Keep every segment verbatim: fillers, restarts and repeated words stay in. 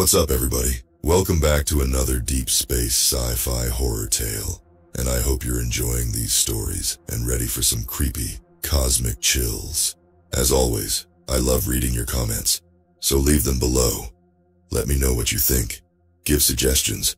What's up, everybody? Welcome back to another deep space sci-fi horror tale, and I hope you're enjoying these stories and ready for some creepy, cosmic chills. As always, I love reading your comments, so leave them below. Let me know what you think, give suggestions,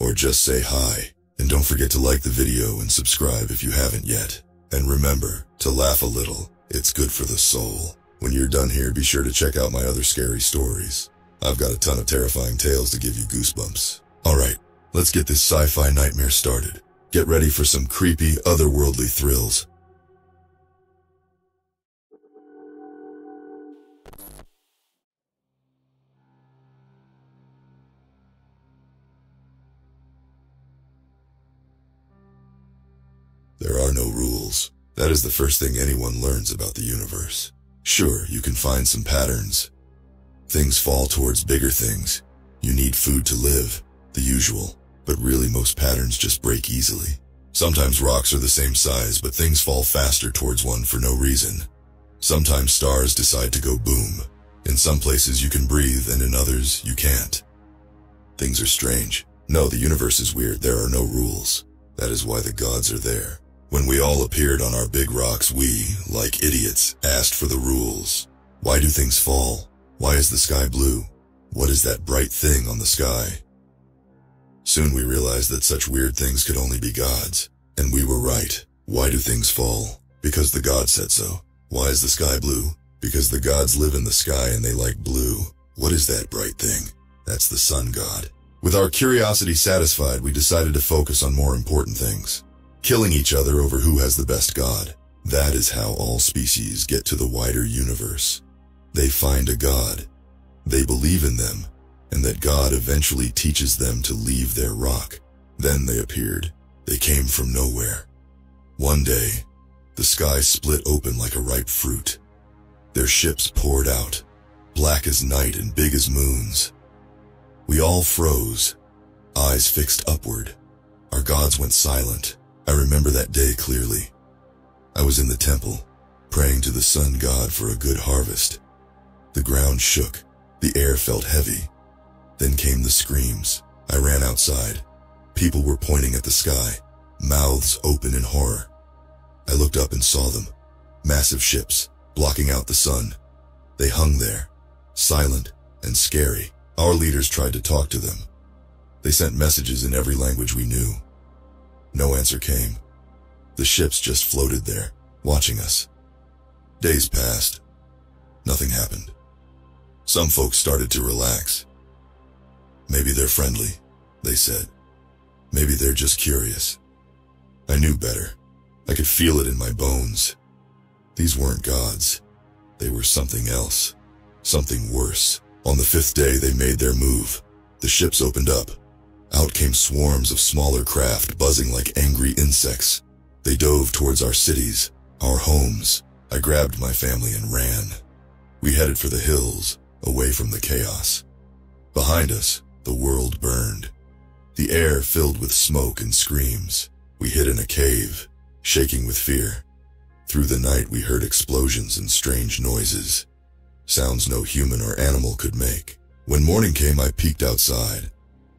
or just say hi. And don't forget to like the video and subscribe if you haven't yet. And remember to laugh a little, it's good for the soul. When you're done here, be sure to check out my other scary stories. I've got a ton of terrifying tales to give you goosebumps. Alright, let's get this sci-fi nightmare started. Get ready for some creepy, otherworldly thrills. There are no rules. That is the first thing anyone learns about the universe. Sure, you can find some patterns. Things fall towards bigger things. You need food to live, the usual, but really most patterns just break easily. Sometimes rocks are the same size, but things fall faster towards one for no reason. Sometimes stars decide to go boom. In some places you can breathe, and in others you can't. Things are strange. No, the universe is weird. There are no rules. That is why the gods are there. When we all appeared on our big rocks, we, like idiots, asked for the rules. Why do things fall? Why is the sky blue? What is that bright thing on the sky? Soon we realized that such weird things could only be gods. And we were right. Why do things fall? Because the gods said so. Why is the sky blue? Because the gods live in the sky and they like blue. What is that bright thing? That's the sun god. With our curiosity satisfied, we decided to focus on more important things. Killing each other over who has the best god. That is how all species get to the wider universe. They find a god, they believe in them, and that god eventually teaches them to leave their rock. Then they appeared. They came from nowhere. One day, the sky split open like a ripe fruit. Their ships poured out, black as night and big as moons. We all froze, eyes fixed upward. Our gods went silent. I remember that day clearly. I was in the temple, praying to the sun god for a good harvest. The ground shook. The air felt heavy. Then came the screams. I ran outside. People were pointing at the sky, mouths open in horror. I looked up and saw them. Massive ships, blocking out the sun. They hung there, silent and scary. Our leaders tried to talk to them. They sent messages in every language we knew. No answer came. The ships just floated there, watching us. Days passed. Nothing happened. Some folks started to relax. Maybe they're friendly, they said. Maybe they're just curious. I knew better. I could feel it in my bones. These weren't gods. They were something else. Something worse. On the fifth day, they made their move. The ships opened up. Out came swarms of smaller craft buzzing like angry insects. They dove towards our cities, our homes. I grabbed my family and ran. We headed for the hills, away from the chaos. Behind us, the world burned. The air filled with smoke and screams. We hid in a cave, shaking with fear. Through the night, we heard explosions and strange noises, sounds no human or animal could make. When morning came, I peeked outside.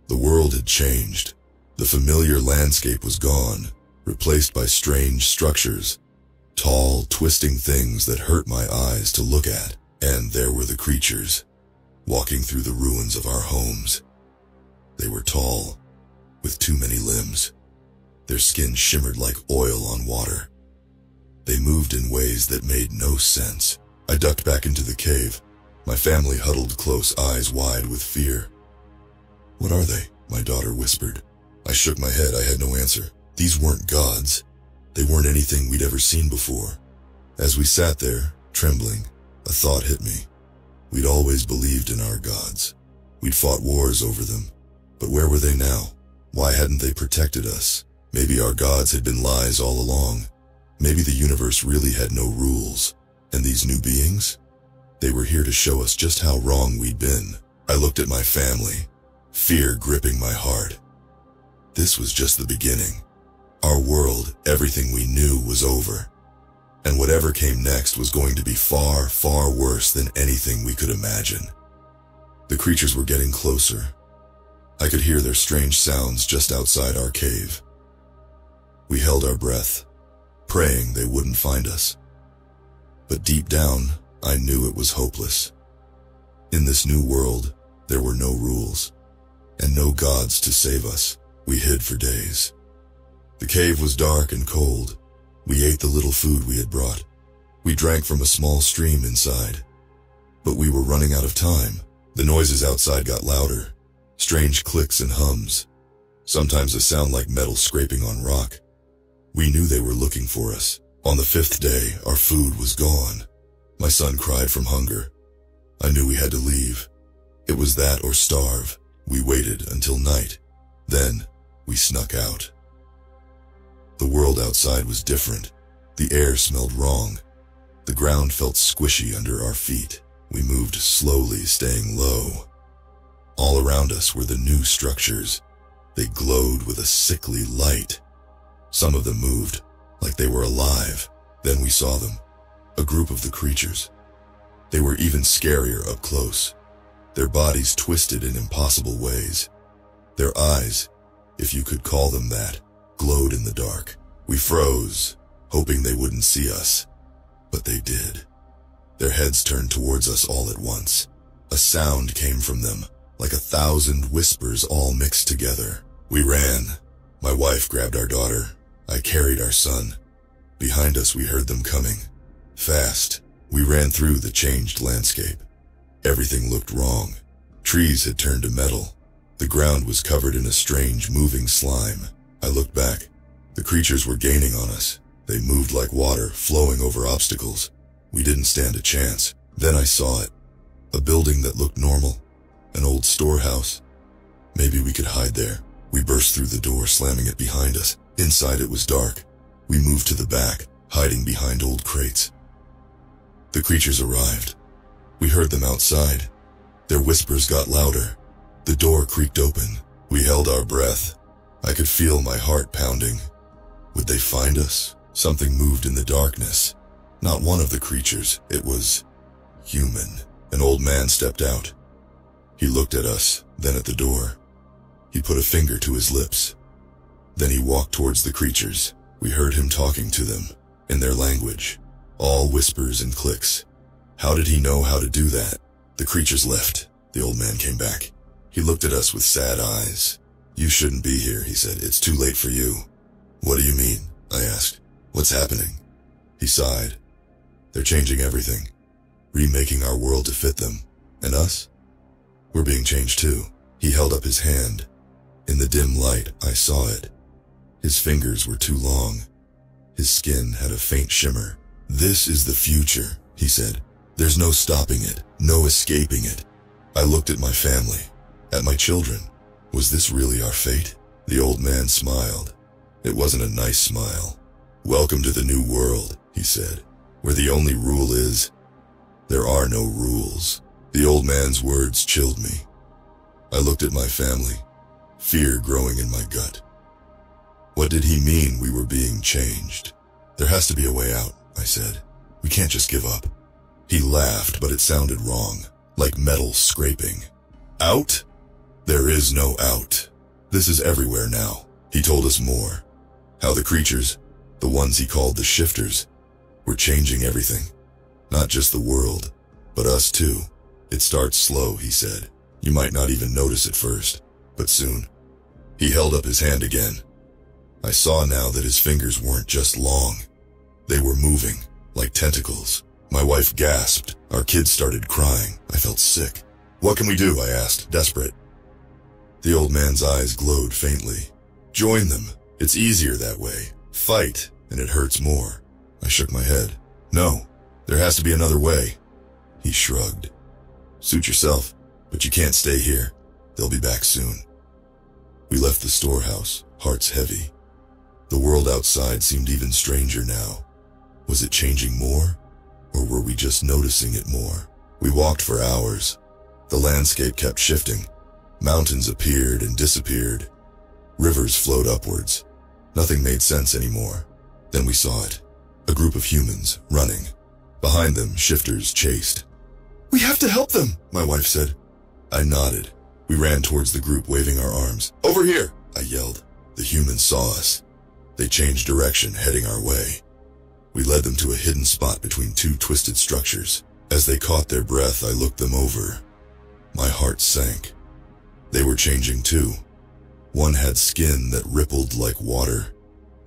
The world had changed. The familiar landscape was gone, replaced by strange structures, tall, twisting things that hurt my eyes to look at. And there were the creatures, walking through the ruins of our homes. They were tall, with too many limbs. Their skin shimmered like oil on water. They moved in ways that made no sense. I ducked back into the cave. My family huddled close, eyes wide with fear. "What are they?" my daughter whispered. I shook my head. I had no answer. These weren't gods. They weren't anything we'd ever seen before. As we sat there, trembling, a thought hit me. We'd always believed in our gods. We'd fought wars over them. But where were they now? Why hadn't they protected us? Maybe our gods had been lies all along. Maybe the universe really had no rules. And these new beings? They were here to show us just how wrong we'd been. I looked at my family, fear gripping my heart. This was just the beginning. Our world, everything we knew, was over. And whatever came next was going to be far, far worse than anything we could imagine. The creatures were getting closer. I could hear their strange sounds just outside our cave. We held our breath, praying they wouldn't find us. But deep down, I knew it was hopeless. In this new world, there were no rules, and no gods to save us. We hid for days. The cave was dark and cold. We ate the little food we had brought. We drank from a small stream inside. But we were running out of time. The noises outside got louder, strange clicks and hums, sometimes a sound like metal scraping on rock. We knew they were looking for us. On the fifth day, our food was gone. My son cried from hunger. I knew we had to leave. It was that or starve. We waited until night. Then, we snuck out. The world outside was different. The air smelled wrong. The ground felt squishy under our feet. We moved slowly, staying low. All around us were the new structures. They glowed with a sickly light. Some of them moved, like they were alive. Then we saw them, a group of the creatures. They were even scarier up close. Their bodies twisted in impossible ways. Their eyes, if you could call them that, glowed in the dark. We froze, hoping they wouldn't see us, but they did. Their heads turned towards us all at once. A sound came from them, like a thousand whispers all mixed together. We ran. My wife grabbed our daughter. I carried our son. Behind us, we heard them coming. Fast, we ran through the changed landscape. Everything looked wrong. Trees had turned to metal. The ground was covered in a strange, moving slime. I looked back. The creatures were gaining on us. They moved like water, flowing over obstacles. We didn't stand a chance. Then I saw it. A building that looked normal. An old storehouse. Maybe we could hide there. We burst through the door, slamming it behind us. Inside it was dark. We moved to the back, hiding behind old crates. The creatures arrived. We heard them outside. Their whispers got louder. The door creaked open. We held our breath. I could feel my heart pounding. Would they find us? Something moved in the darkness. Not one of the creatures, it was human. An old man stepped out. He looked at us, then at the door. He put a finger to his lips. Then he walked towards the creatures. We heard him talking to them, in their language, all whispers and clicks. How did he know how to do that? The creatures left. The old man came back. He looked at us with sad eyes. You shouldn't be here, he said. It's too late for you. What do you mean? I asked. What's happening? He sighed. They're changing everything, remaking our world to fit them. And us? We're being changed too. He held up his hand. In the dim light, I saw it. His fingers were too long. His skin had a faint shimmer. This is the future, he said. There's no stopping it, no escaping it. I looked at my family, at my children. Was this really our fate? The old man smiled. It wasn't a nice smile. Welcome to the new world, he said, where the only rule is, there are no rules. The old man's words chilled me. I looked at my family, fear growing in my gut. What did he mean we were being changed? There has to be a way out, I said. We can't just give up. He laughed, but it sounded wrong, like metal scraping. Out? There is no out. This is everywhere now. He told us more. How the creatures, the ones he called the shifters, were changing everything. Not just the world, but us too. It starts slow, he said. You might not even notice at first, but soon. He held up his hand again. I saw now that his fingers weren't just long. They were moving, like tentacles. My wife gasped. Our kids started crying. I felt sick. What can we do? I asked, desperate. The old man's eyes glowed faintly. Join them. It's easier that way. Fight, and it hurts more. I shook my head. No, there has to be another way. He shrugged. Suit yourself, but you can't stay here. They'll be back soon. We left the storehouse, hearts heavy. The world outside seemed even stranger now. Was it changing more, or were we just noticing it more? We walked for hours. The landscape kept shifting. Mountains appeared and disappeared. Rivers flowed upwards. Nothing made sense anymore. Then we saw it. A group of humans, running. Behind them, shifters chased. We have to help them, my wife said. I nodded. We ran towards the group, waving our arms. Over here, I yelled. The humans saw us. They changed direction, heading our way. We led them to a hidden spot between two twisted structures. As they caught their breath, I looked them over. My heart sank. They were changing too. One had skin that rippled like water.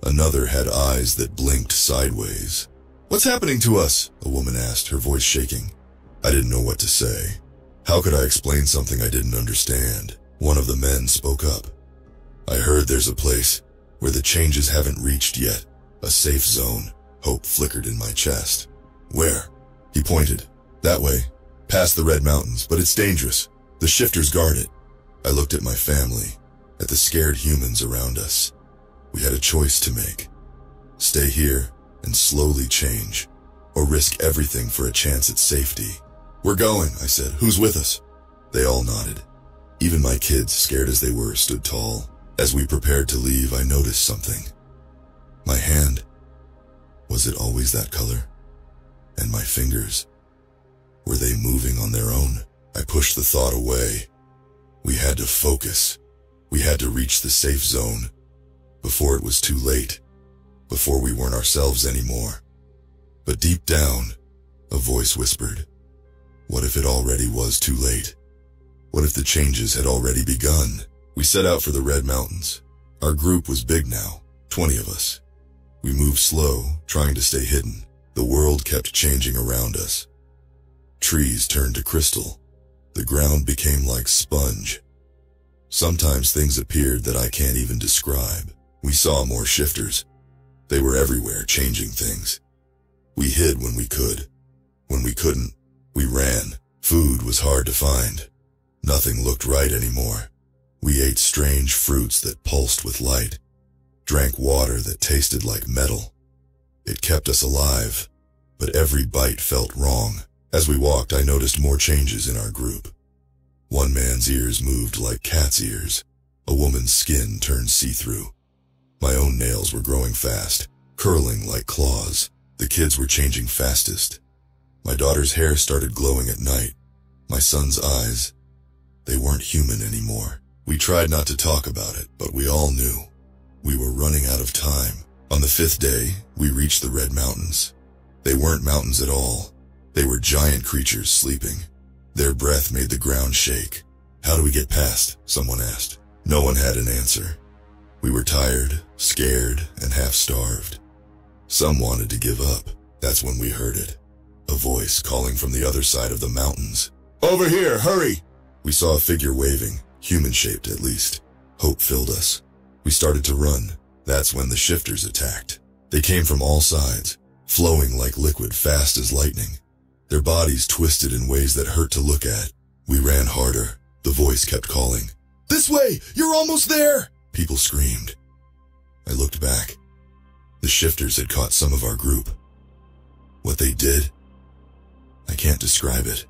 Another had eyes that blinked sideways. What's happening to us? A woman asked, her voice shaking. I didn't know what to say. How could I explain something I didn't understand? One of the men spoke up. I heard there's a place where the changes haven't reached yet. A safe zone. Hope flickered in my chest. Where? He pointed. That way. Past the Red Mountains, but it's dangerous. The shifters guard it. I looked at my family, at the scared humans around us. We had a choice to make. Stay here and slowly change, or risk everything for a chance at safety. We're going, I said. Who's with us? They all nodded. Even my kids, scared as they were, stood tall. As we prepared to leave, I noticed something. My hand. Was it always that color? And my fingers. Were they moving on their own? I pushed the thought away. We had to focus. We had to reach the safe zone. Before it was too late. Before we weren't ourselves anymore. But deep down, a voice whispered. What if it already was too late? What if the changes had already begun? We set out for the Red Mountains. Our group was big now, twenty of us. We moved slow, trying to stay hidden. The world kept changing around us. Trees turned to crystal. The ground became like sponge. Sometimes things appeared that I can't even describe. We saw more shifters. They were everywhere, changing things. We hid when we could. When we couldn't, we ran. Food was hard to find. Nothing looked right anymore. We ate strange fruits that pulsed with light, drank water that tasted like metal. It kept us alive, but every bite felt wrong. As we walked, I noticed more changes in our group. One man's ears moved like cat's ears. A woman's skin turned see-through. My own nails were growing fast, curling like claws. The kids were changing fastest. My daughter's hair started glowing at night. My son's eyes, they weren't human anymore. We tried not to talk about it, but we all knew. We were running out of time. On the fifth day, we reached the Red Mountains. They weren't mountains at all. They were giant creatures sleeping. Their breath made the ground shake. How do we get past? Someone asked. No one had an answer. We were tired, scared, and half-starved. Some wanted to give up. That's when we heard it. A voice calling from the other side of the mountains. Over here, hurry! We saw a figure waving, human-shaped at least. Hope filled us. We started to run. That's when the shifters attacked. They came from all sides, flowing like liquid, fast as lightning. Their bodies twisted in ways that hurt to look at. We ran harder. The voice kept calling. This way! You're almost there! People screamed. I looked back. The shifters had caught some of our group. What they did? I can't describe it.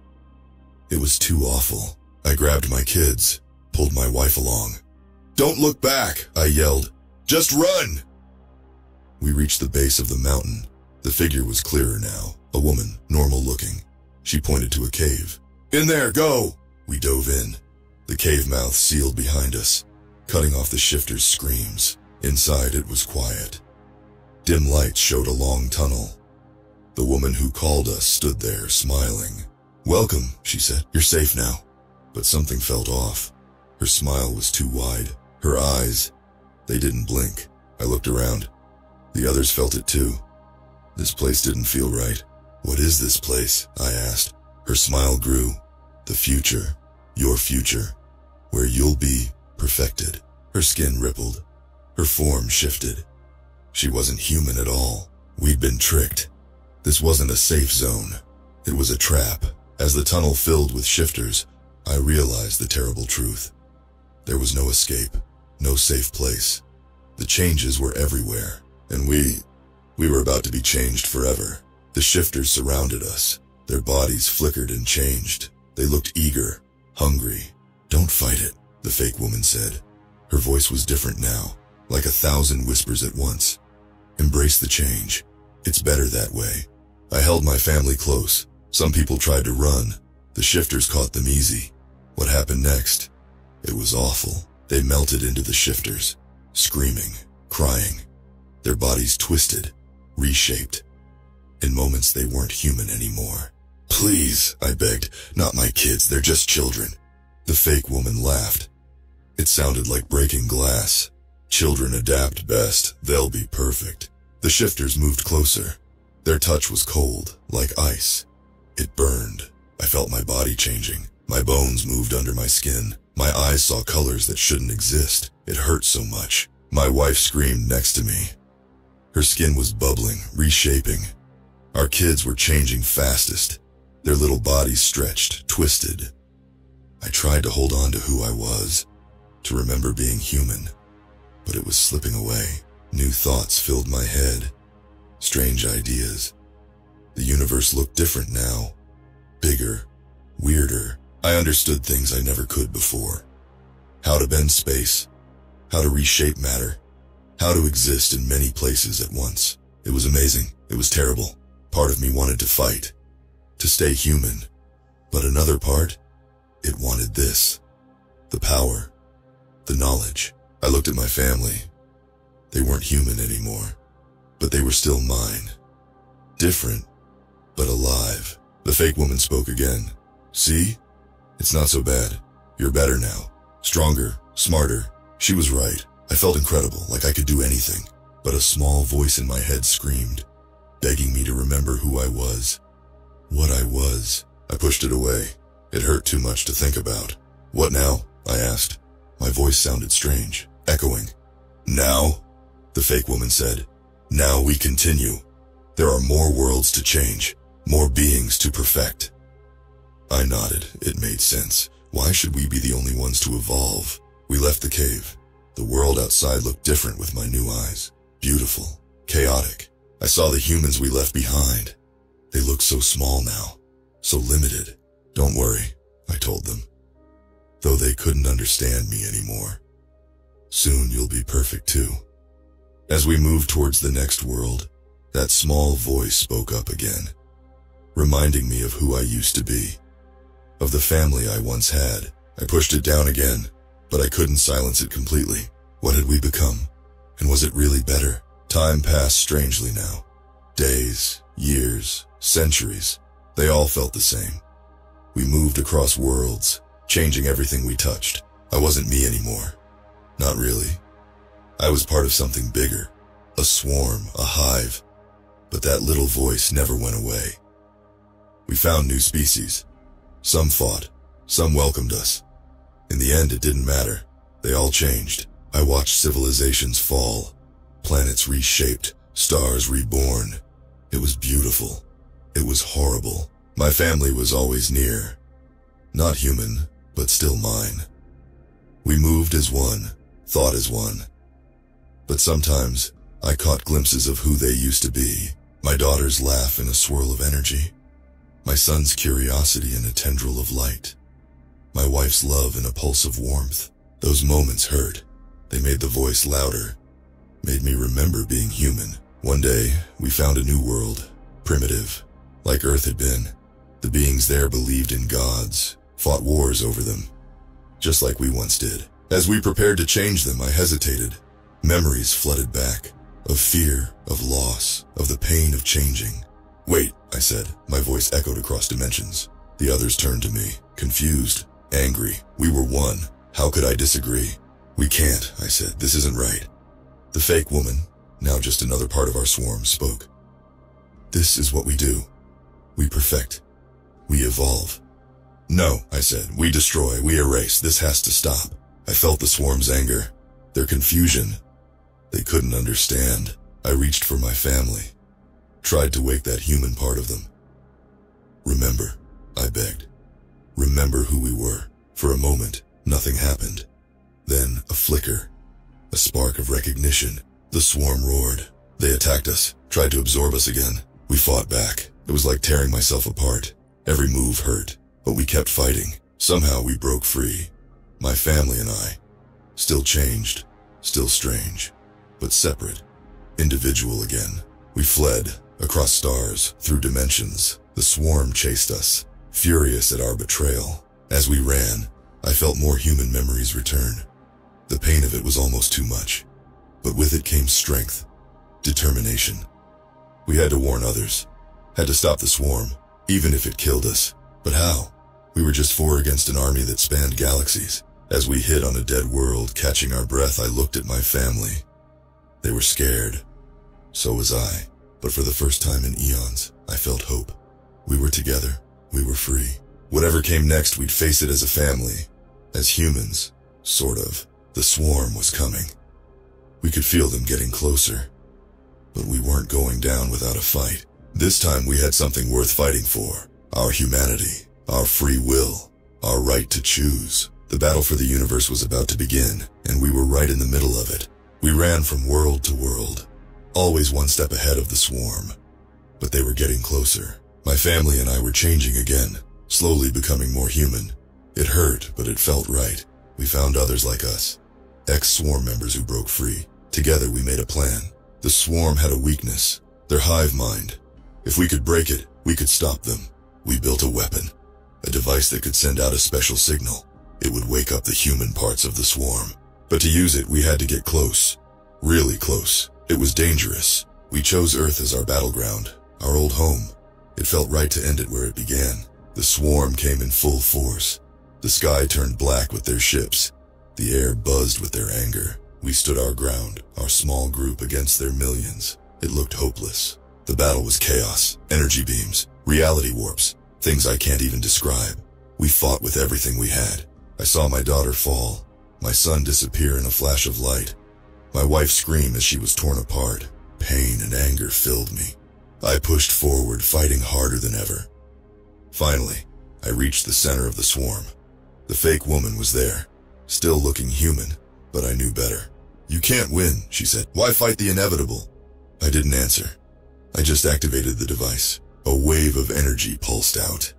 It was too awful. I grabbed my kids, pulled my wife along. Don't look back, I yelled. Just run! We reached the base of the mountain. The figure was clearer now. A woman, normal looking. She pointed to a cave. In there, go! We dove in. The cave mouth sealed behind us, cutting off the shifters' screams. Inside, it was quiet. Dim light showed a long tunnel. The woman who called us stood there, smiling. Welcome, she said. You're safe now. But something felt off. Her smile was too wide. Her eyes, they didn't blink. I looked around. The others felt it too. This place didn't feel right. What is this place? I asked. Her smile grew. The future. Your future. Where you'll be perfected. Her skin rippled. Her form shifted. She wasn't human at all. We'd been tricked. This wasn't a safe zone. It was a trap. As the tunnel filled with shifters, I realized the terrible truth. There was no escape. No safe place. The changes were everywhere. And we... we were about to be changed forever. The shifters surrounded us. Their bodies flickered and changed. They looked eager, hungry. Don't fight it, the fake woman said. Her voice was different now, like a thousand whispers at once. Embrace the change. It's better that way. I held my family close. Some people tried to run. The shifters caught them easy. What happened next? It was awful. They melted into the shifters, screaming, crying, their bodies twisted, reshaped. In moments they weren't human anymore. "Please," I begged, "not my kids, they're just children." The fake woman laughed. It sounded like breaking glass. "Children adapt best, they'll be perfect." The shifters moved closer. Their touch was cold, like ice. It burned. I felt my body changing. My bones moved under my skin. My eyes saw colors that shouldn't exist. It hurt so much. My wife screamed next to me. Her skin was bubbling, reshaping. Our kids were changing fastest. Their little bodies stretched, twisted. I tried to hold on to who I was, to remember being human, but it was slipping away. New thoughts filled my head, strange ideas. The universe looked different now, bigger, weirder. I understood things I never could before. How to bend space, how to reshape matter, how to exist in many places at once. It was amazing. It was terrible. Part of me wanted to fight, to stay human, but another part, it wanted this, the power, the knowledge. I looked at my family. They weren't human anymore, but they were still mine. Different, but alive. The fake woman spoke again. "See? It's not so bad. You're better now. Stronger, smarter." She was right. I felt incredible, like I could do anything. But a small voice in my head screamed, begging me to remember who I was, what I was. I pushed it away. It hurt too much to think about. "What now?" I asked. My voice sounded strange, echoing. "Now," the fake woman said, "now we continue. There are more worlds to change, more beings to perfect." I nodded. It made sense. Why should we be the only ones to evolve? We left the cave. The world outside looked different with my new eyes. Beautiful, chaotic. I saw the humans we left behind. They looked so small now, so limited. "Don't worry," I told them, though they couldn't understand me anymore. "Soon you'll be perfect too." As we moved towards the next world, that small voice spoke up again, reminding me of who I used to be, of the family I once had. I pushed it down again, but I couldn't silence it completely. What had we become? And was it really better? Time passed strangely now. Days, years, centuries. They all felt the same. We moved across worlds, changing everything we touched. I wasn't me anymore. Not really. I was part of something bigger. A swarm, a hive. But that little voice never went away. We found new species. Some fought. Some welcomed us. In the end, it didn't matter. They all changed. I watched civilizations fall, planets reshaped, stars reborn. It was beautiful. It was horrible. My family was always near. Not human, but still mine. We moved as one, thought as one. But sometimes, I caught glimpses of who they used to be. My daughter's laugh in a swirl of energy. My son's curiosity in a tendril of light. My wife's love in a pulse of warmth. Those moments hurt. They made the voice louder, made me remember being human. One day, we found a new world, primitive, like Earth had been. The beings there believed in gods, fought wars over them, just like we once did. As we prepared to change them, I hesitated. Memories flooded back, of fear, of loss, of the pain of changing. "Wait," I said. My voice echoed across dimensions. The others turned to me, confused, angry. We were one. How could I disagree? "We can't," I said. "This isn't right." The fake woman, now just another part of our swarm, spoke. "This is what we do. We perfect. We evolve." "No," I said. "We destroy. We erase. This has to stop." I felt the swarm's anger, their confusion. They couldn't understand. I reached for my family, tried to wake that human part of them. "Remember," I begged. "Remember who we were." For a moment, nothing happened. Then a flicker, a spark of recognition. The swarm roared. They attacked us, tried to absorb us again. We fought back. It was like tearing myself apart. Every move hurt, but we kept fighting. Somehow we broke free. My family and I, still changed, still strange, but separate, individual again. We fled, across stars, through dimensions. The swarm chased us, furious at our betrayal. As we ran, I felt more human memories return. The pain of it was almost too much, but with it came strength, determination. We had to warn others, had to stop the swarm, even if it killed us. But how? We were just four against an army that spanned galaxies. As we hid on a dead world, catching our breath, I looked at my family. They were scared. So was I. But for the first time in eons, I felt hope. We were together. We were free. Whatever came next, we'd face it as a family. As humans. Sort of. The swarm was coming. We could feel them getting closer. But we weren't going down without a fight. This time we had something worth fighting for. Our humanity. Our free will. Our right to choose. The battle for the universe was about to begin, and we were right in the middle of it. We ran from world to world. Always one step ahead of the swarm. But they were getting closer. My family and I were changing again. Slowly becoming more human. It hurt, but it felt right. We found others like us. Ex-swarm members who broke free. Together we made a plan. The swarm had a weakness. Their hive mind. If we could break it, we could stop them. We built a weapon. A device that could send out a special signal. It would wake up the human parts of the swarm. But to use it, we had to get close. Really close. It was dangerous. We chose Earth as our battleground. Our old home. It felt right to end it where it began. The swarm came in full force. The sky turned black with their ships. The air buzzed with their anger. We stood our ground, our small group against their millions. It looked hopeless. The battle was chaos, energy beams, reality warps, things I can't even describe. We fought with everything we had. I saw my daughter fall, my son disappear in a flash of light, my wife scream as she was torn apart. Pain and anger filled me. I pushed forward, fighting harder than ever. Finally, I reached the center of the swarm. The fake woman was there, still looking human, but I knew better. "You can't win," she said. "Why fight the inevitable?" I didn't answer. I just activated the device. A wave of energy pulsed out.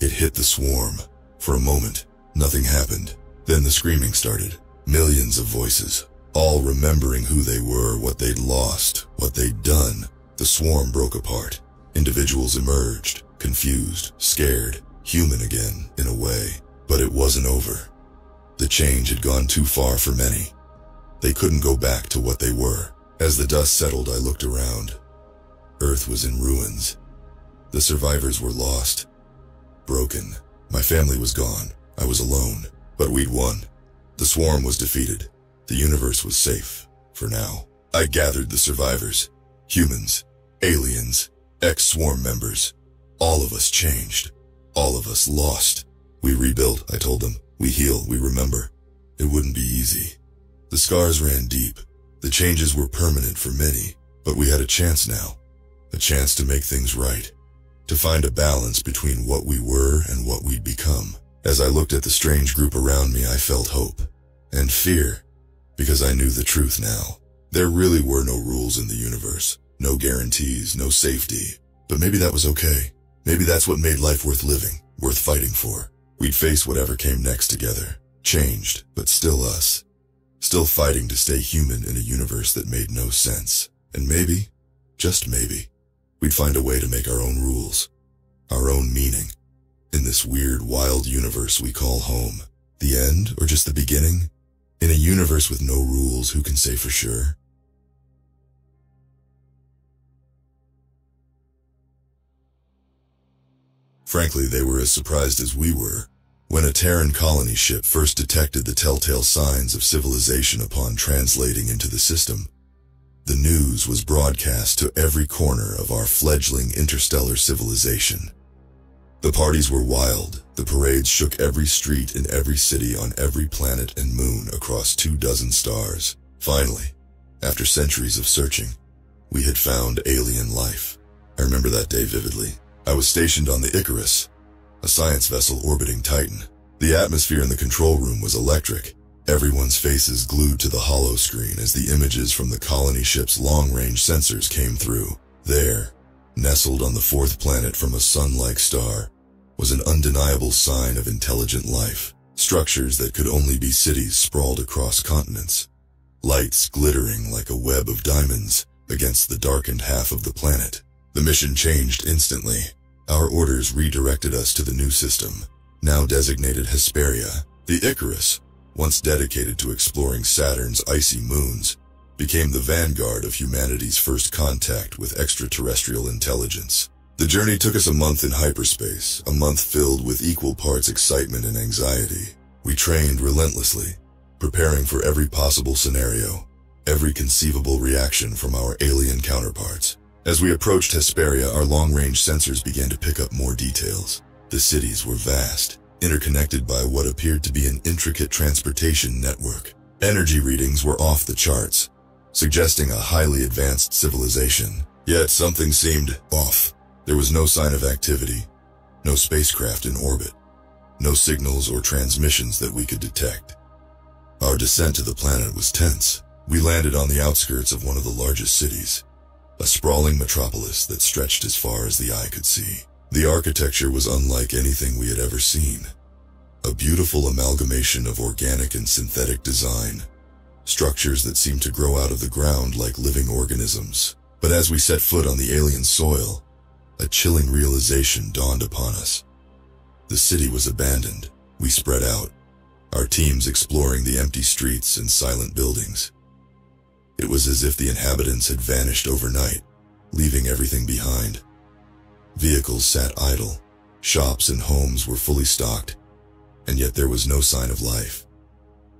It hit the swarm. For a moment, nothing happened. Then the screaming started. Millions of voices, all remembering who they were, what they'd lost, what they'd done. The swarm broke apart. Individuals emerged, confused, scared, human again, in a way. But it wasn't over. The change had gone too far for many. They couldn't go back to what they were. As the dust settled, I looked around. Earth was in ruins. The survivors were lost. Broken. My family was gone. I was alone. But we'd won. The swarm was defeated. The universe was safe. For now. I gathered the survivors. Humans. Aliens. Ex-swarm members. All of us changed. All of us lost. We rebuilt, I told them. We heal, we remember. It wouldn't be easy. The scars ran deep. The changes were permanent for many. But we had a chance now. A chance to make things right. To find a balance between what we were and what we'd become. As I looked at the strange group around me, I felt hope. And fear. Because I knew the truth now. There really were no rules in the universe. No guarantees, no safety. But maybe that was okay. Maybe that's what made life worth living. Worth fighting for. We'd face whatever came next together. Changed, but still us. Still fighting to stay human in a universe that made no sense. And maybe, just maybe, we'd find a way to make our own rules, our own meaning, in this weird, wild universe we call home. The end, or just the beginning? In a universe with no rules, who can say for sure? Frankly, they were as surprised as we were when a Terran colony ship first detected the telltale signs of civilization upon translating into the system. The news was broadcast to every corner of our fledgling interstellar civilization. The parties were wild. The parades shook every street in every city on every planet and moon across two dozen stars. Finally, after centuries of searching, we had found alien life. I remember that day vividly. I was stationed on the Icarus, a science vessel orbiting Titan. The atmosphere in the control room was electric. Everyone's faces glued to the hollow screen as the images from the colony ship's long-range sensors came through. There, nestled on the fourth planet from a sun-like star, was an undeniable sign of intelligent life. Structures that could only be cities sprawled across continents. Lights glittering like a web of diamonds against the darkened half of the planet. The mission changed instantly. Our orders redirected us to the new system, now designated Hesperia. The Icarus, once dedicated to exploring Saturn's icy moons, became the vanguard of humanity's first contact with extraterrestrial intelligence. The journey took us a month in hyperspace, a month filled with equal parts excitement and anxiety. We trained relentlessly, preparing for every possible scenario, every conceivable reaction from our alien counterparts. As we approached Hesperia, our long-range sensors began to pick up more details. The cities were vast, interconnected by what appeared to be an intricate transportation network. Energy readings were off the charts, suggesting a highly advanced civilization. Yet something seemed off. There was no sign of activity, no spacecraft in orbit, no signals or transmissions that we could detect. Our descent to the planet was tense. We landed on the outskirts of one of the largest cities, a sprawling metropolis that stretched as far as the eye could see. The architecture was unlike anything we had ever seen. A beautiful amalgamation of organic and synthetic design, structures that seemed to grow out of the ground like living organisms. But as we set foot on the alien soil, a chilling realization dawned upon us. The city was abandoned. We spread out, our teams exploring the empty streets and silent buildings. It was as if the inhabitants had vanished overnight, leaving everything behind. Vehicles sat idle, shops and homes were fully stocked, and yet there was no sign of life.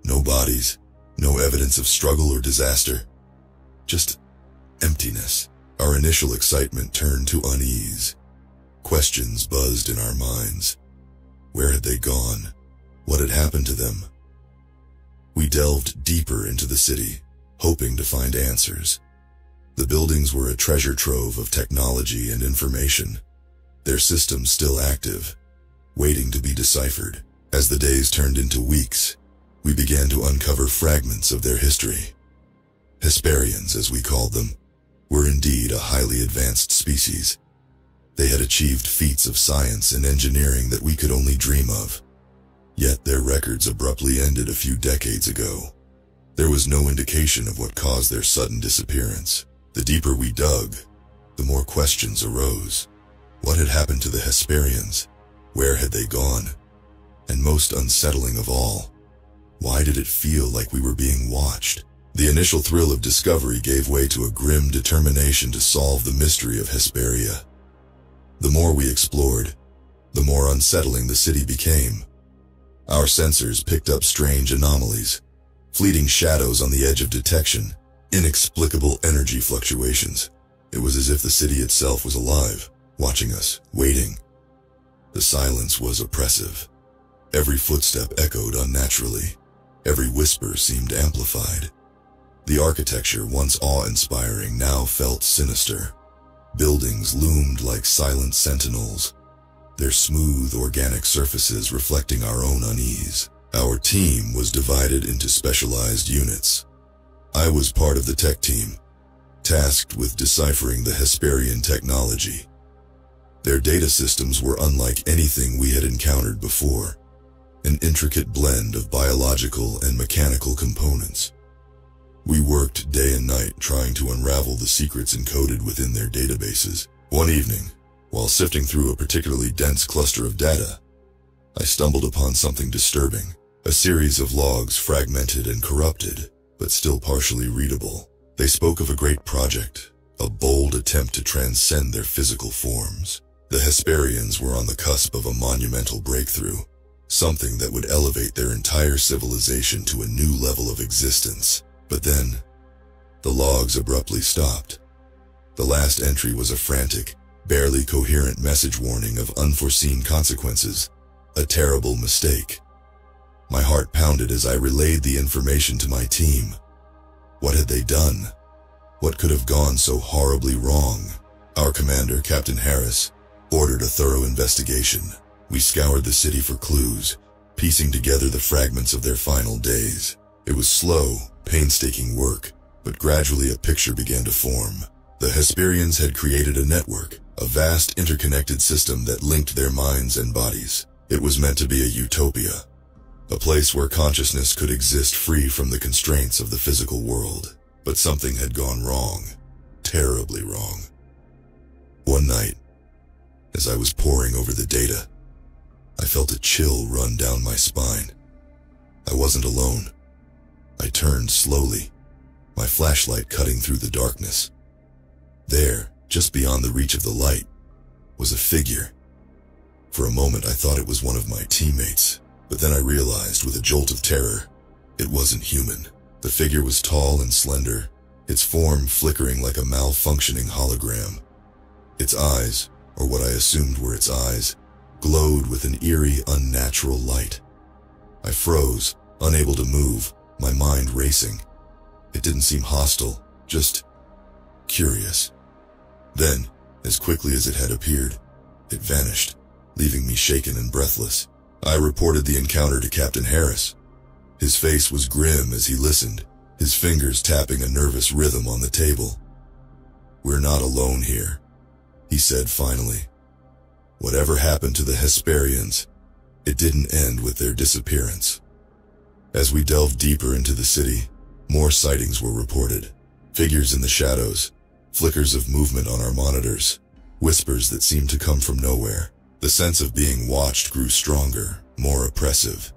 No bodies, no evidence of struggle or disaster, just emptiness. Our initial excitement turned to unease. Questions buzzed in our minds. Where had they gone? What had happened to them? We delved deeper into the city, hoping to find answers. The buildings were a treasure trove of technology and information, their systems still active, waiting to be deciphered. As the days turned into weeks, we began to uncover fragments of their history. Hesperians, as we called them, were indeed a highly advanced species. They had achieved feats of science and engineering that we could only dream of. Yet their records abruptly ended a few decades ago. There was no indication of what caused their sudden disappearance. The deeper we dug, the more questions arose. What had happened to the Hesperians? Where had they gone? And most unsettling of all, why did it feel like we were being watched? The initial thrill of discovery gave way to a grim determination to solve the mystery of Hesperia. The more we explored, the more unsettling the city became. Our sensors picked up strange anomalies, fleeting shadows on the edge of detection, inexplicable energy fluctuations. It was as if the city itself was alive, watching us, waiting. The silence was oppressive. Every footstep echoed unnaturally. Every whisper seemed amplified. The architecture, once awe-inspiring, now felt sinister. Buildings loomed like silent sentinels, their smooth, organic surfaces reflecting our own unease. Our team was divided into specialized units. I was part of the tech team, tasked with deciphering the Hesperian technology. Their data systems were unlike anything we had encountered before, an intricate blend of biological and mechanical components. We worked day and night trying to unravel the secrets encoded within their databases. One evening, while sifting through a particularly dense cluster of data, I stumbled upon something disturbing, a series of logs fragmented and corrupted, but still partially readable. They spoke of a great project, a bold attempt to transcend their physical forms. The Hesperians were on the cusp of a monumental breakthrough, something that would elevate their entire civilization to a new level of existence. But then, the logs abruptly stopped. The last entry was a frantic, barely coherent message warning of unforeseen consequences, a terrible mistake. My heart pounded as I relayed the information to my team. What had they done? What could have gone so horribly wrong? Our commander, Captain Harris, ordered a thorough investigation. We scoured the city for clues, piecing together the fragments of their final days. It was slow, painstaking work, but gradually a picture began to form. The Hesperians had created a network, a vast interconnected system that linked their minds and bodies. It was meant to be a utopia, a place where consciousness could exist free from the constraints of the physical world. But something had gone wrong, terribly wrong. One night, as I was poring over the data, I felt a chill run down my spine, wasn't alone. I turned slowly, my flashlight cutting through the darkness. There, just beyond the reach of the light, was a figure. For a moment I thought it was one of my teammates, but then I realized with a jolt of terror, it wasn't human. The figure was tall and slender, its form flickering like a malfunctioning hologram. Its eyes, or what I assumed were its eyes, glowed with an eerie, unnatural light. I froze, unable to move, my mind racing. It didn't seem hostile, just curious. Then, as quickly as it had appeared, it vanished, leaving me shaken and breathless. I reported the encounter to Captain Harris. His face was grim as he listened, his fingers tapping a nervous rhythm on the table. "We're not alone here," he said finally. "Whatever happened to the Hesperians, it didn't end with their disappearance." As we delved deeper into the city, more sightings were reported. Figures in the shadows, flickers of movement on our monitors, whispers that seemed to come from nowhere. The sense of being watched grew stronger, more oppressive.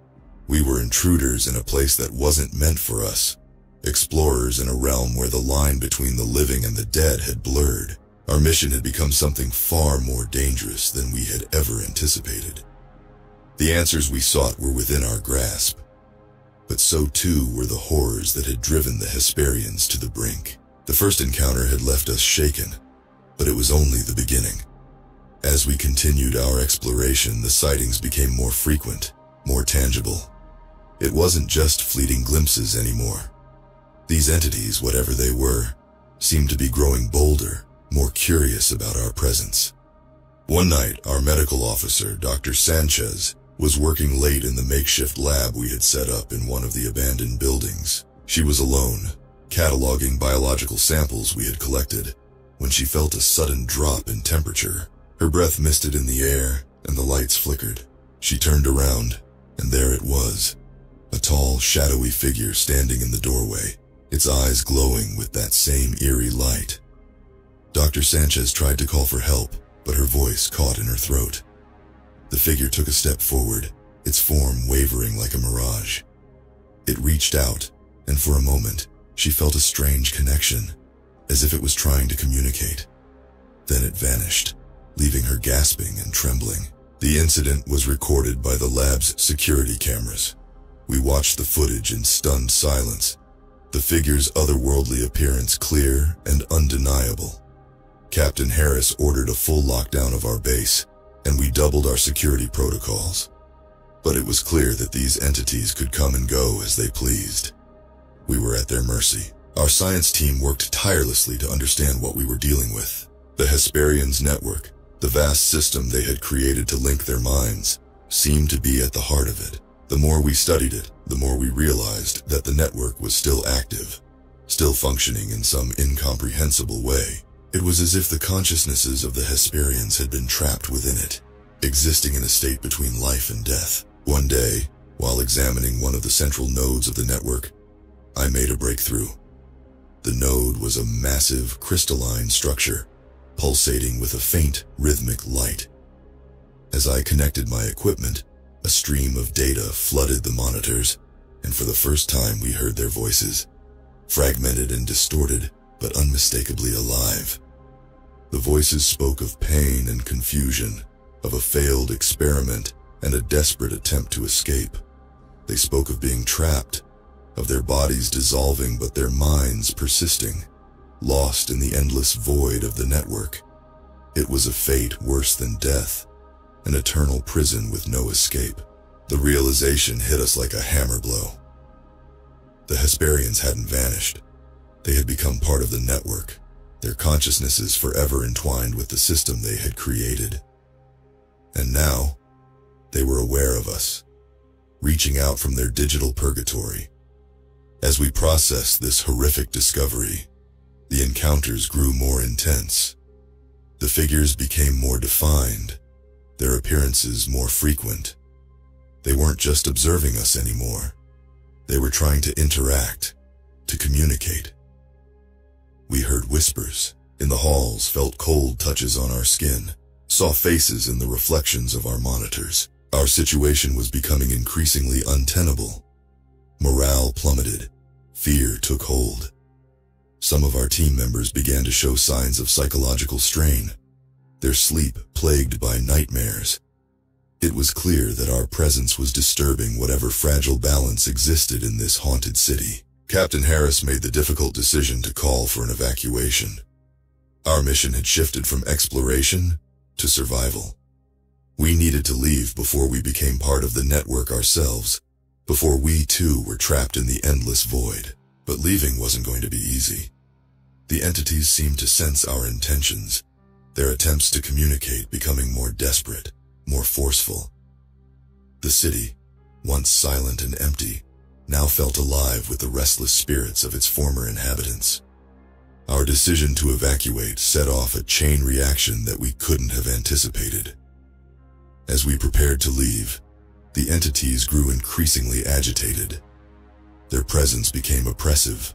We were intruders in a place that wasn't meant for us, explorers in a realm where the line between the living and the dead had blurred. Our mission had become something far more dangerous than we had ever anticipated. The answers we sought were within our grasp, but so too were the horrors that had driven the Hesperians to the brink. The first encounter had left us shaken, but it was only the beginning. As we continued our exploration, the sightings became more frequent, more tangible. It wasn't just fleeting glimpses anymore. These entities, whatever they were, seemed to be growing bolder, more curious about our presence. One night, our medical officer, Doctor Sanchez, was working late in the makeshift lab we had set up in one of the abandoned buildings. She was alone, cataloging biological samples we had collected, when she felt a sudden drop in temperature. Her breath misted in the air, and the lights flickered. She turned around, and there it was, a tall, shadowy figure standing in the doorway, its eyes glowing with that same eerie light. Doctor Sanchez tried to call for help, but her voice caught in her throat. The figure took a step forward, its form wavering like a mirage. It reached out, and for a moment, she felt a strange connection, as if it was trying to communicate. Then it vanished, leaving her gasping and trembling. The incident was recorded by the lab's security cameras. We watched the footage in stunned silence, the figure's otherworldly appearance clear and undeniable. Captain Harris ordered a full lockdown of our base, and we doubled our security protocols. But it was clear that these entities could come and go as they pleased. We were at their mercy. Our science team worked tirelessly to understand what we were dealing with. The Hesperians network, the vast system they had created to link their minds, seemed to be at the heart of it. The more we studied it, the more we realized that the network was still active, still functioning in some incomprehensible way. It was as if the consciousnesses of the Hesperians had been trapped within it, existing in a state between life and death. One day, while examining one of the central nodes of the network, I made a breakthrough. The node was a massive crystalline structure, pulsating with a faint, rhythmic light. As I connected my equipment, a stream of data flooded the monitors, and for the first time we heard their voices, fragmented and distorted, but unmistakably alive. The voices spoke of pain and confusion, of a failed experiment and a desperate attempt to escape. They spoke of being trapped, of their bodies dissolving but their minds persisting, lost in the endless void of the network. It was a fate worse than death, an eternal prison with no escape. The realization hit us like a hammer blow. The Hesperians hadn't vanished. They had become part of the network, their consciousnesses forever entwined with the system they had created. And now, they were aware of us, reaching out from their digital purgatory. As we processed this horrific discovery, the encounters grew more intense. The figures became more defined, their appearances more frequent. They weren't just observing us anymore. They were trying to interact, to communicate. We heard whispers in the halls, felt cold touches on our skin, saw faces in the reflections of our monitors. Our situation was becoming increasingly untenable. Morale plummeted. Fear took hold. Some of our team members began to show signs of psychological strain, their sleep plagued by nightmares. It was clear that our presence was disturbing whatever fragile balance existed in this haunted city. Captain Harris made the difficult decision to call for an evacuation. Our mission had shifted from exploration to survival. We needed to leave before we became part of the network ourselves, before we too were trapped in the endless void. But leaving wasn't going to be easy. The entities seemed to sense our intentions, their attempts to communicate becoming more desperate, more forceful. The city, once silent and empty, now felt alive with the restless spirits of its former inhabitants. Our decision to evacuate set off a chain reaction that we couldn't have anticipated. As we prepared to leave, the entities grew increasingly agitated. Their presence became oppressive,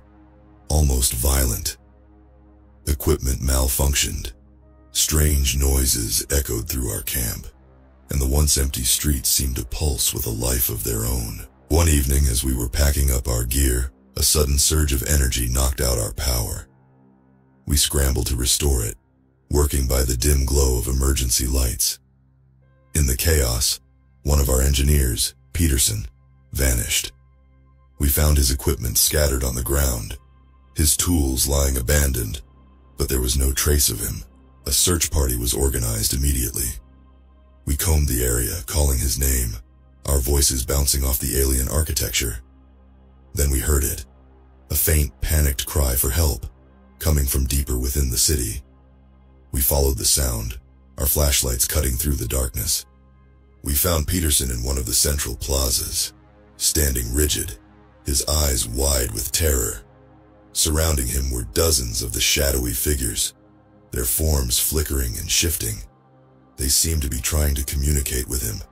almost violent. Equipment malfunctioned. Strange noises echoed through our camp, and the once empty streets seemed to pulse with a life of their own. One evening, as we were packing up our gear, a sudden surge of energy knocked out our power. We scrambled to restore it, working by the dim glow of emergency lights. In the chaos, one of our engineers, Peterson, vanished. We found his equipment scattered on the ground, his tools lying abandoned, but there was no trace of him. A search party was organized immediately. We combed the area, calling his name, our voices bouncing off the alien architecture. Then we heard it, a faint, panicked cry for help, coming from deeper within the city. We followed the sound, our flashlights cutting through the darkness. We found Peterson in one of the central plazas, standing rigid, his eyes wide with terror. Surrounding him were dozens of the shadowy figures, their forms flickering and shifting. They seemed to be trying to communicate with him,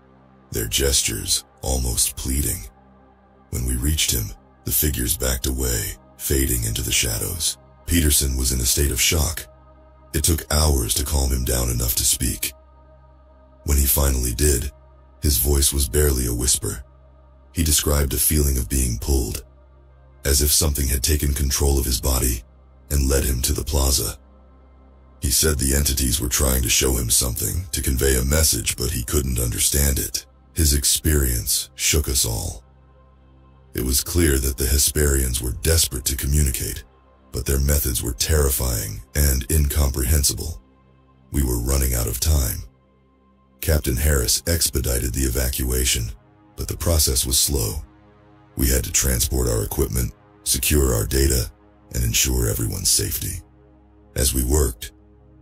their gestures almost pleading. When we reached him, the figures backed away, fading into the shadows. Peterson was in a state of shock. It took hours to calm him down enough to speak. When he finally did, his voice was barely a whisper. He described a feeling of being pulled, as if something had taken control of his body and led him to the plaza. He said the entities were trying to show him something, to convey a message, but he couldn't understand it. His experience shook us all. It was clear that the Hesperians were desperate to communicate, but their methods were terrifying and incomprehensible. We were running out of time. Captain Harris expedited the evacuation, but the process was slow. We had to transport our equipment, secure our data, and ensure everyone's safety. As we worked,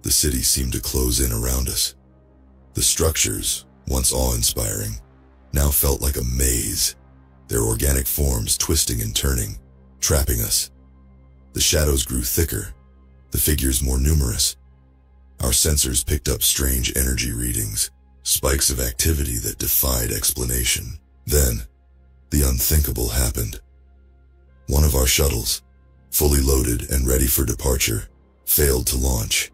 the city seemed to close in around us. The structures, once awe-inspiring, now felt like a maze, their organic forms twisting and turning, trapping us. The shadows grew thicker, the figures more numerous. Our sensors picked up strange energy readings, spikes of activity that defied explanation. Then, the unthinkable happened. One of our shuttles, fully loaded and ready for departure, failed to launch.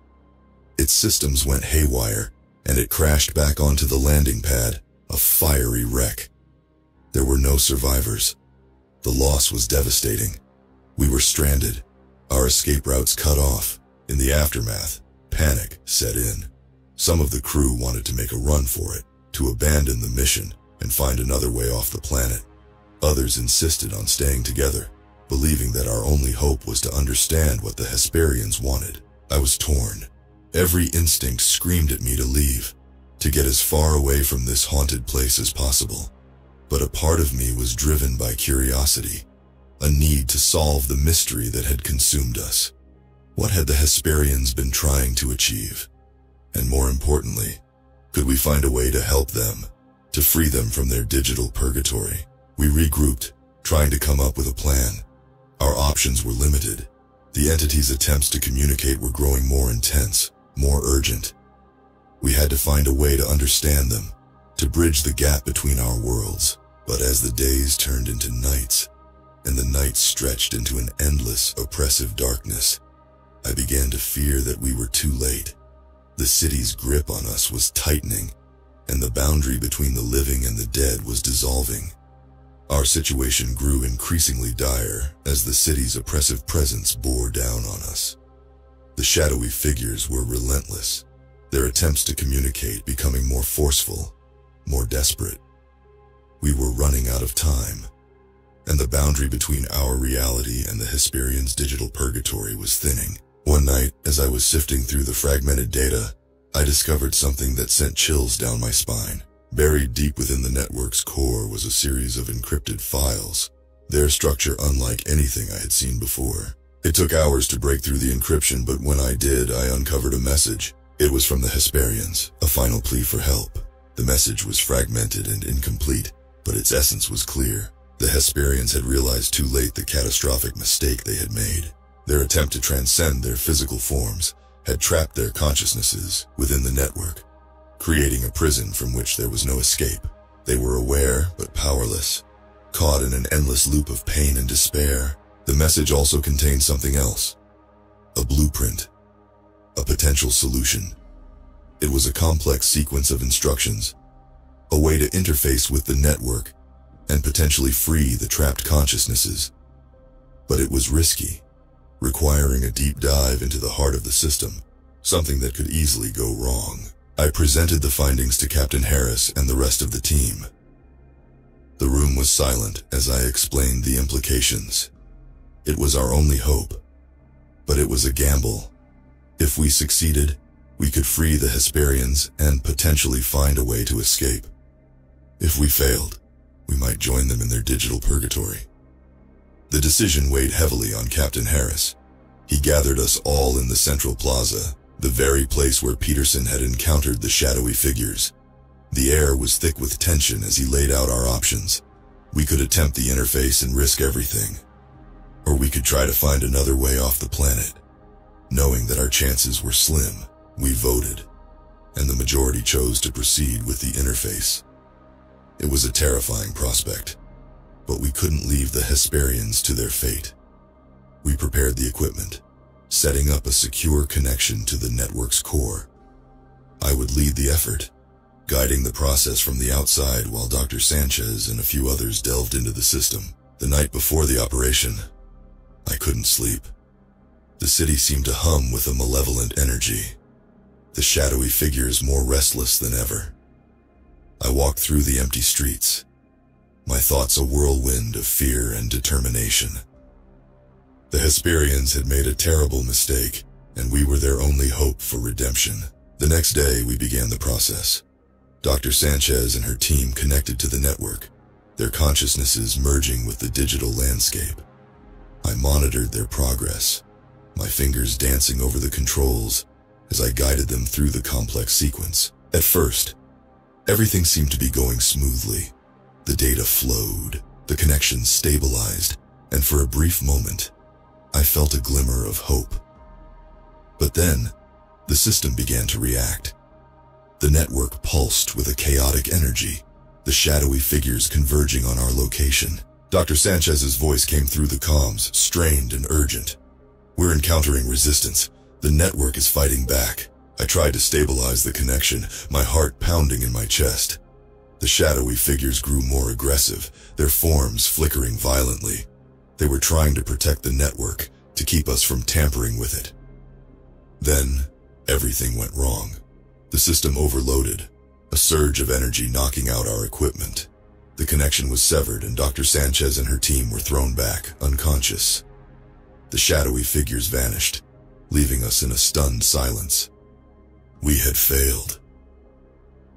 Its systems went haywire, and it crashed back onto the landing pad, a fiery wreck. There were no survivors. The loss was devastating. We were stranded, our escape routes cut off. In the aftermath, panic set in. Some of the crew wanted to make a run for it, to abandon the mission and find another way off the planet. Others insisted on staying together, believing that our only hope was to understand what the Hesperians wanted. I was torn. Every instinct screamed at me to leave, to get as far away from this haunted place as possible. But a part of me was driven by curiosity, a need to solve the mystery that had consumed us. What had the Hesperians been trying to achieve? And more importantly, could we find a way to help them, to free them from their digital purgatory? We regrouped, trying to come up with a plan. Our options were limited. The entity's attempts to communicate were growing more intense, more urgent. We had to find a way to understand them, to bridge the gap between our worlds. But as the days turned into nights, and the nights stretched into an endless, oppressive darkness, I began to fear that we were too late. The city's grip on us was tightening, and the boundary between the living and the dead was dissolving. Our situation grew increasingly dire as the city's oppressive presence bore down on us. The shadowy figures were relentless, their attempts to communicate becoming more forceful, more desperate. We were running out of time, and the boundary between our reality and the Hesperians' digital purgatory was thinning. One night, as I was sifting through the fragmented data, I discovered something that sent chills down my spine. Buried deep within the network's core was a series of encrypted files, their structure unlike anything I had seen before. It took hours to break through the encryption, but when I did, I uncovered a message. It was from the Hesperians, a final plea for help. The message was fragmented and incomplete, but its essence was clear. The Hesperians had realized too late the catastrophic mistake they had made. Their attempt to transcend their physical forms had trapped their consciousnesses within the network, creating a prison from which there was no escape. They were aware, but powerless, caught in an endless loop of pain and despair. The message also contained something else, a blueprint, a potential solution. It was a complex sequence of instructions, a way to interface with the network and potentially free the trapped consciousnesses. But it was risky, requiring a deep dive into the heart of the system, something that could easily go wrong. I presented the findings to Captain Harris and the rest of the team. The room was silent as I explained the implications. It was our only hope, but it was a gamble. If we succeeded, we could free the Hesperians and potentially find a way to escape. If we failed, we might join them in their digital purgatory. The decision weighed heavily on Captain Harris. He gathered us all in the central plaza, the very place where Peterson had encountered the shadowy figures. The air was thick with tension as he laid out our options. We could attempt the interface and risk everything, or we could try to find another way off the planet. Knowing that our chances were slim, we voted, and the majority chose to proceed with the interface. It was a terrifying prospect, but we couldn't leave the Hesperians to their fate. We prepared the equipment, setting up a secure connection to the network's core. I would lead the effort, guiding the process from the outside while Doctor Sanchez and a few others delved into the system. The night before the operation, I couldn't sleep. The city seemed to hum with a malevolent energy, the shadowy figures more restless than ever. I walked through the empty streets, my thoughts a whirlwind of fear and determination. The Hesperians had made a terrible mistake, and we were their only hope for redemption. The next day, we began the process. Doctor Sanchez and her team connected to the network, their consciousnesses merging with the digital landscape. I monitored their progress, my fingers dancing over the controls as I guided them through the complex sequence. At first, everything seemed to be going smoothly. The data flowed, the connection stabilized, and for a brief moment, I felt a glimmer of hope. But then, the system began to react. The network pulsed with a chaotic energy, the shadowy figures converging on our location. Doctor Sanchez's voice came through the comms, strained and urgent. "We're encountering resistance. The network is fighting back." I tried to stabilize the connection, my heart pounding in my chest. The shadowy figures grew more aggressive, their forms flickering violently. They were trying to protect the network, to keep us from tampering with it. Then, everything went wrong. The system overloaded, a surge of energy knocking out our equipment. The connection was severed, and Doctor Sanchez and her team were thrown back, unconscious. The shadowy figures vanished, leaving us in a stunned silence. We had failed.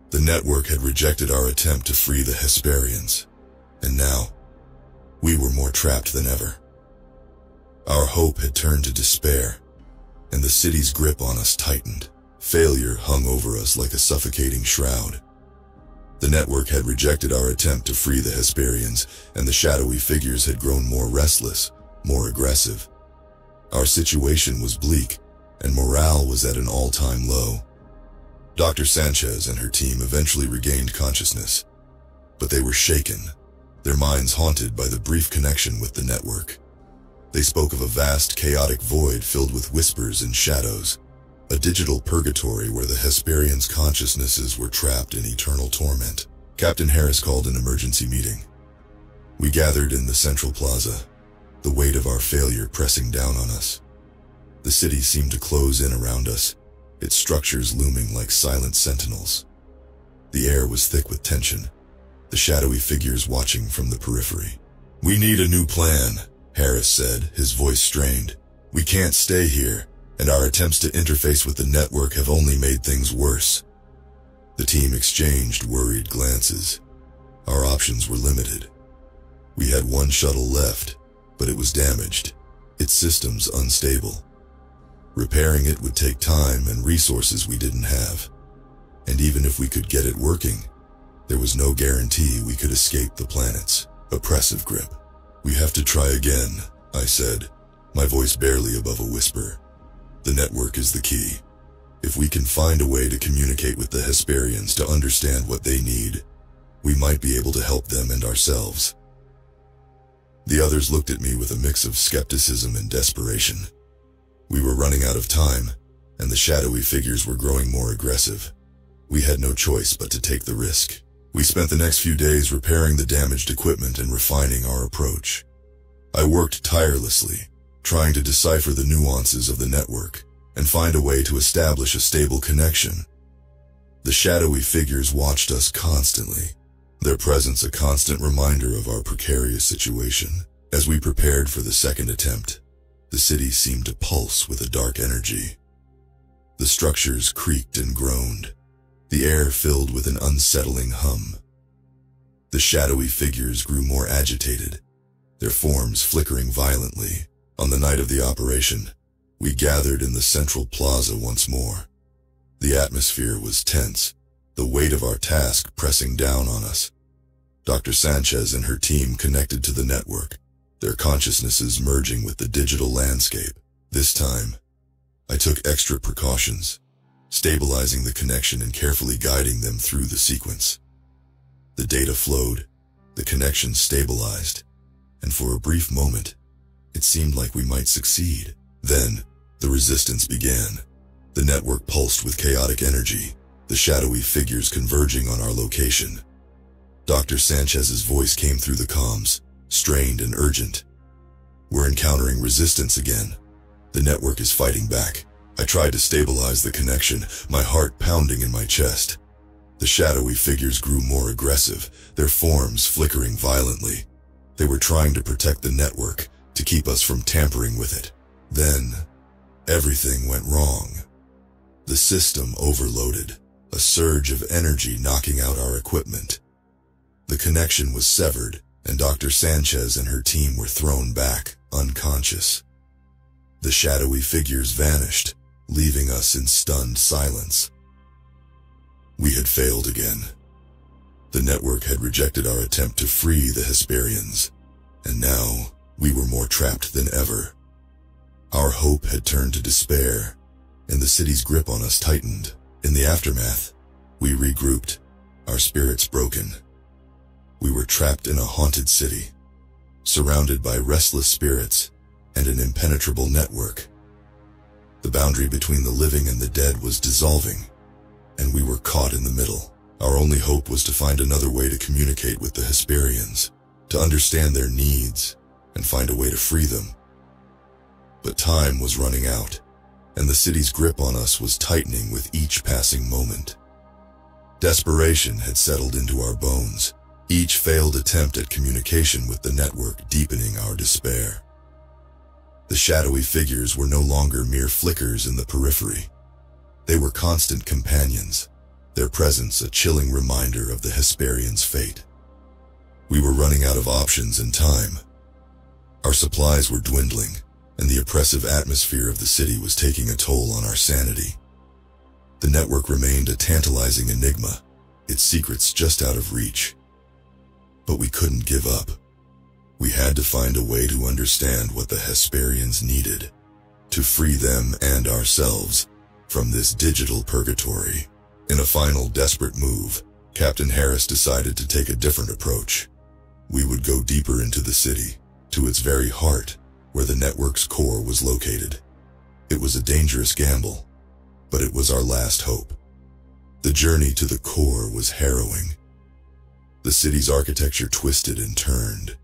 The network had rejected our attempt to free the Hesperians, and now, we were more trapped than ever. Our hope had turned to despair, and the city's grip on us tightened. Failure hung over us like a suffocating shroud. The network had rejected our attempt to free the Hesperians, and the shadowy figures had grown more restless, more aggressive. Our situation was bleak, and morale was at an all-time low. Doctor Sanchez and her team eventually regained consciousness, but they were shaken, their minds haunted by the brief connection with the network. They spoke of a vast, chaotic void filled with whispers and shadows, a digital purgatory where the Hesperians' consciousnesses were trapped in eternal torment. Captain Harris called an emergency meeting. We gathered in the central plaza, the weight of our failure pressing down on us. The city seemed to close in around us, its structures looming like silent sentinels. The air was thick with tension, the shadowy figures watching from the periphery. "We need a new plan," Harris said, his voice strained. "We can't stay here, and our attempts to interface with the network have only made things worse." The team exchanged worried glances. Our options were limited. We had one shuttle left, but it was damaged, its systems unstable. Repairing it would take time and resources we didn't have. And even if we could get it working, there was no guarantee we could escape the planet's oppressive grip. "We have to try again," I said, my voice barely above a whisper. "The network is the key. If we can find a way to communicate with the Hesperians to understand what they need, we might be able to help them and ourselves." The others looked at me with a mix of skepticism and desperation. We were running out of time, and the shadowy figures were growing more aggressive. We had no choice but to take the risk. We spent the next few days repairing the damaged equipment and refining our approach. I worked tirelessly, trying to decipher the nuances of the network and find a way to establish a stable connection. The shadowy figures watched us constantly, their presence a constant reminder of our precarious situation. As we prepared for the second attempt, the city seemed to pulse with a dark energy. The structures creaked and groaned, the air filled with an unsettling hum. The shadowy figures grew more agitated, their forms flickering violently. On the night of the operation, we gathered in the central plaza once more. The atmosphere was tense, the weight of our task pressing down on us. Doctor Sanchez and her team connected to the network, their consciousnesses merging with the digital landscape. This time, I took extra precautions, stabilizing the connection and carefully guiding them through the sequence. The data flowed, the connection stabilized, and for a brief moment, it seemed like we might succeed. Then, the resistance began. The network pulsed with chaotic energy, the shadowy figures converging on our location. Doctor Sanchez's voice came through the comms, strained and urgent. "We're encountering resistance again. The network is fighting back." I tried to stabilize the connection, my heart pounding in my chest. The shadowy figures grew more aggressive, their forms flickering violently. They were trying to protect the network, to keep us from tampering with it. Then, everything went wrong. The system overloaded, a surge of energy knocking out our equipment. The connection was severed, and Doctor Sanchez and her team were thrown back, unconscious. The shadowy figures vanished, leaving us in stunned silence. We had failed again. The network had rejected our attempt to free the Hesperians, and now we were more trapped than ever. Our hope had turned to despair, and the city's grip on us tightened. In the aftermath, we regrouped, our spirits broken. We were trapped in a haunted city, surrounded by restless spirits and an impenetrable network. The boundary between the living and the dead was dissolving, and we were caught in the middle. Our only hope was to find another way to communicate with the Hesperians, to understand their needs, and find a way to free them. But time was running out, and the city's grip on us was tightening with each passing moment. Desperation had settled into our bones, each failed attempt at communication with the network deepening our despair. The shadowy figures were no longer mere flickers in the periphery. They were constant companions, their presence a chilling reminder of the Hesperians' fate. We were running out of options and time. Our supplies were dwindling, and the oppressive atmosphere of the city was taking a toll on our sanity. The network remained a tantalizing enigma, its secrets just out of reach. But we couldn't give up. We had to find a way to understand what the Hesperians needed, to free them and ourselves from this digital purgatory. In a final desperate move, Captain Harris decided to take a different approach. We would go deeper into the city, to its very heart, where the network's core was located. It was a dangerous gamble, but it was our last hope. The journey to the core was harrowing. The city's architecture twisted and turned,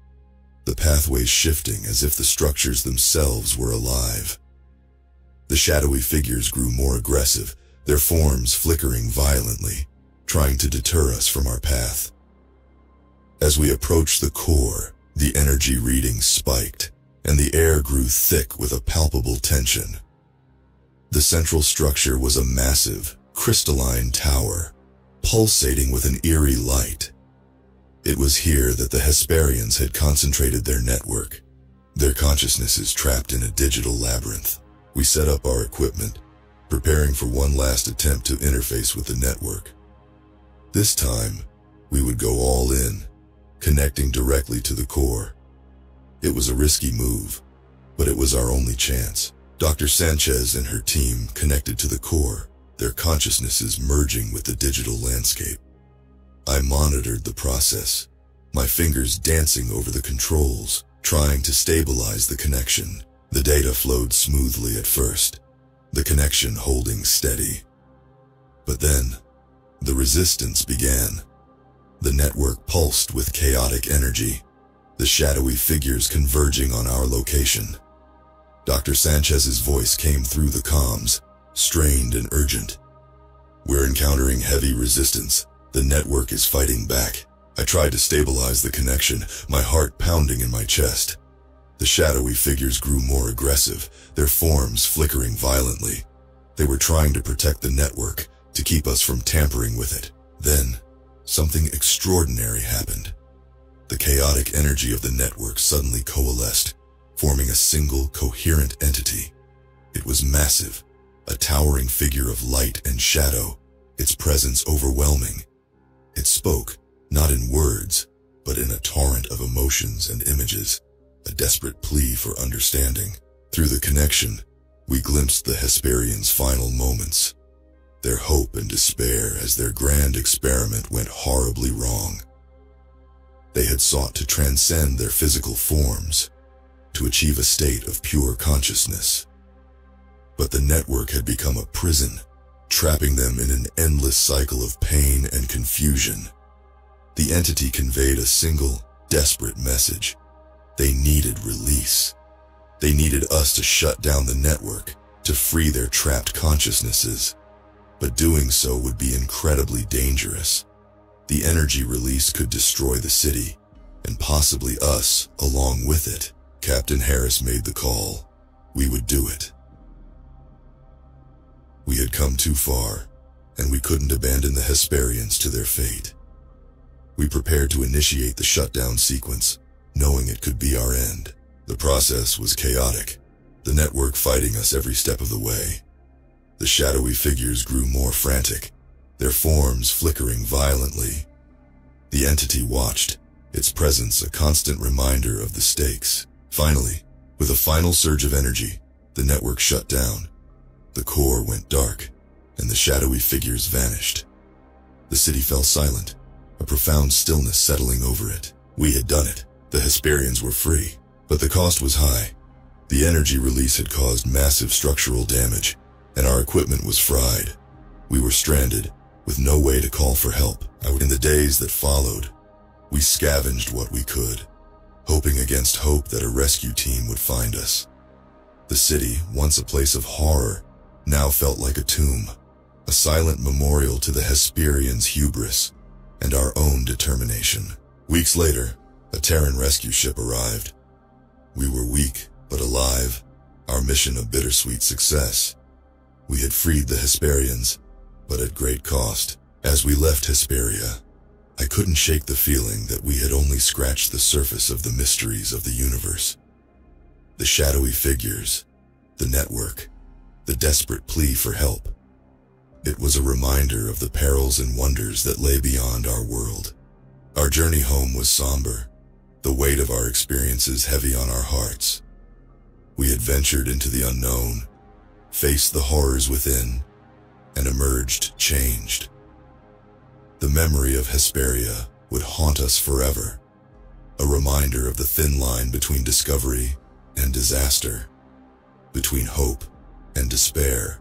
pathways shifting as if the structures themselves were alive. The shadowy figures grew more aggressive, their forms flickering violently, trying to deter us from our path. As we approached the core, the energy readings spiked, and the air grew thick with a palpable tension. The central structure was a massive, crystalline tower, pulsating with an eerie light. It was here that the Hesperians had concentrated their network, their consciousnesses trapped in a digital labyrinth. We set up our equipment, preparing for one last attempt to interface with the network. This time, we would go all in, connecting directly to the core. It was a risky move, but it was our only chance. Doctor Sanchez and her team connected to the core, their consciousnesses merging with the digital landscape. I monitored the process, my fingers dancing over the controls, trying to stabilize the connection. The data flowed smoothly at first, the connection holding steady. But then, the resistance began. The network pulsed with chaotic energy, the shadowy figures converging on our location. Doctor Sanchez's voice came through the comms, strained and urgent. "We're encountering heavy resistance. The network is fighting back." I tried to stabilize the connection, my heart pounding in my chest. The shadowy figures grew more aggressive, their forms flickering violently. They were trying to protect the network, to keep us from tampering with it. Then, something extraordinary happened. The chaotic energy of the network suddenly coalesced, forming a single, coherent entity. It was massive, a towering figure of light and shadow, its presence overwhelming. It spoke, not in words, but in a torrent of emotions and images, a desperate plea for understanding. Through the connection, we glimpsed the Hesperians' final moments, their hope and despair as their grand experiment went horribly wrong. They had sought to transcend their physical forms, to achieve a state of pure consciousness. But the network had become a prison, trapping them in an endless cycle of pain and confusion. The entity conveyed a single, desperate message. They needed release. They needed us to shut down the network, to free their trapped consciousnesses. But doing so would be incredibly dangerous. The energy release could destroy the city, and possibly us along with it. Captain Harris made the call. We would do it. We had come too far, and we couldn't abandon the Hesperians to their fate. We prepared to initiate the shutdown sequence, knowing it could be our end. The process was chaotic, the network fighting us every step of the way. The shadowy figures grew more frantic, their forms flickering violently. The entity watched, its presence a constant reminder of the stakes. Finally, with a final surge of energy, the network shut down. The core went dark, and the shadowy figures vanished. The city fell silent, a profound stillness settling over it. We had done it. The Hesperians were free, but the cost was high. The energy release had caused massive structural damage, and our equipment was fried. We were stranded, with no way to call for help. In the days that followed, we scavenged what we could, hoping against hope that a rescue team would find us. The city, once a place of horror, now felt like a tomb, a silent memorial to the Hesperians' hubris and our own determination. Weeks later, a Terran rescue ship arrived. We were weak, but alive, our mission a bittersweet success. We had freed the Hesperians, but at great cost. As we left Hesperia, I couldn't shake the feeling that we had only scratched the surface of the mysteries of the universe. The shadowy figures, the network, the desperate plea for help. It was a reminder of the perils and wonders that lay beyond our world. Our journey home was somber, the weight of our experiences heavy on our hearts. We had ventured into the unknown, faced the horrors within, and emerged changed. The memory of Hesperia would haunt us forever, a reminder of the thin line between discovery and disaster, between hope and despair.